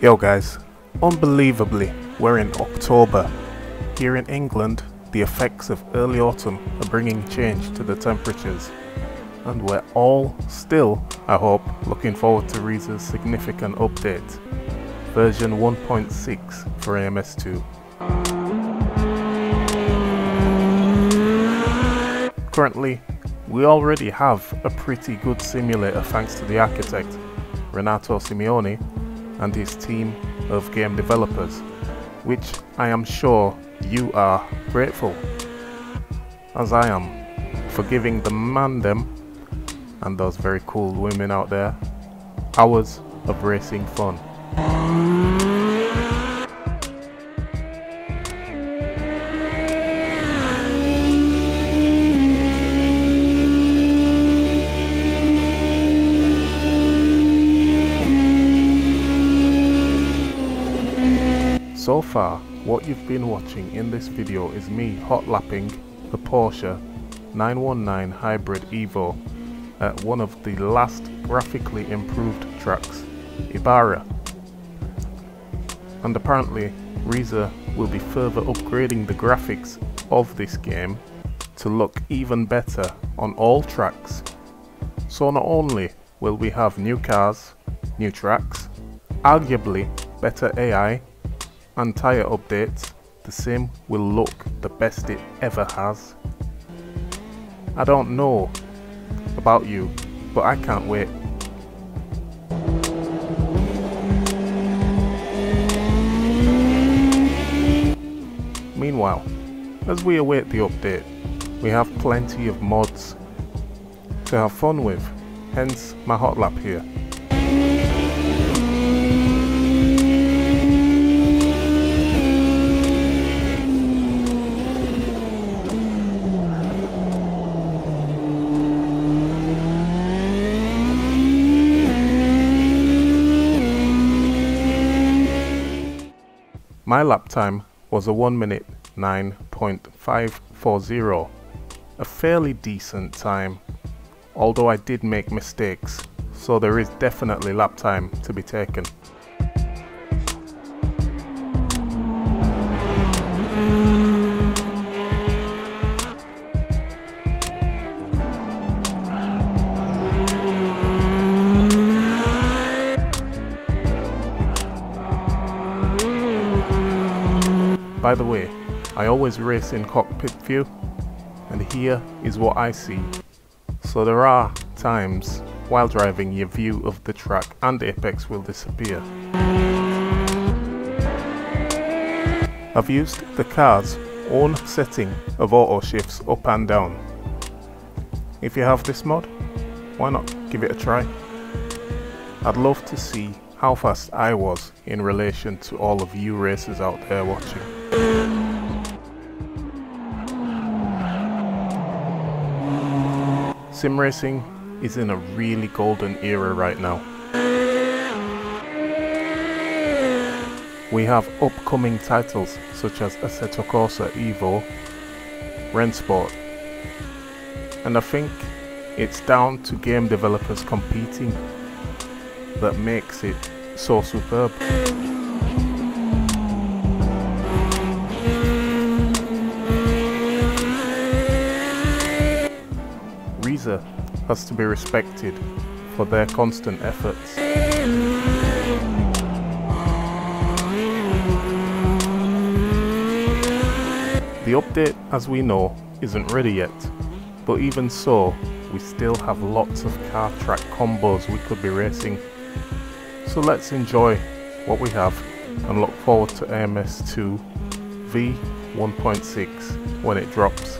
Yo guys, unbelievably we're in October. Here in England, the effects of early autumn are bringing change to the temperatures, and we're all still, I hope, looking forward to Reiza's significant update, version 1.6 for AMS2. Currently, we already have a pretty good simulator thanks to the architect, Renato Simeone, and his team of game developers, which I am sure you are grateful, as I am, for giving the man them, and those very cool women out there, hours of racing fun. So far, what you've been watching in this video is me hot lapping the Porsche 919 Hybrid Evo at one of the last graphically improved tracks, Ibarra. And apparently Reiza will be further upgrading the graphics of this game to look even better on all tracks. So not only will we have new cars, new tracks, arguably better AI, and tyre updates, the sim will look the best it ever has. I don't know about you, but I can't wait. Meanwhile, as we await the update, we have plenty of mods to have fun with, hence my hot lap here. My lap time was a 1:09.540, a fairly decent time, although I did make mistakes, so there is definitely lap time to be taken. By the way, I always race in cockpit view, and here is what I see. So there are times while driving your view of the track and apex will disappear. I've used the car's own setting of auto shifts up and down. If you have this mod, why not give it a try? I'd love to see how fast I was in relation to all of you racers out there watching. Sim racing is in a really golden era right now. We have upcoming titles such as Assetto Corsa Evo, Rennsport, and I think it's down to game developers competing that makes it so superb. Reiza has to be respected for their constant efforts. The update, as we know, isn't ready yet, but even so, we still have lots of car track combos we could be racing. So let's enjoy what we have and look forward to AMS2 V1.6 when it drops.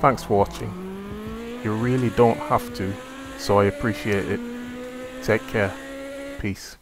Thanks for watching. You really don't have to, so I appreciate it. Take care. Peace.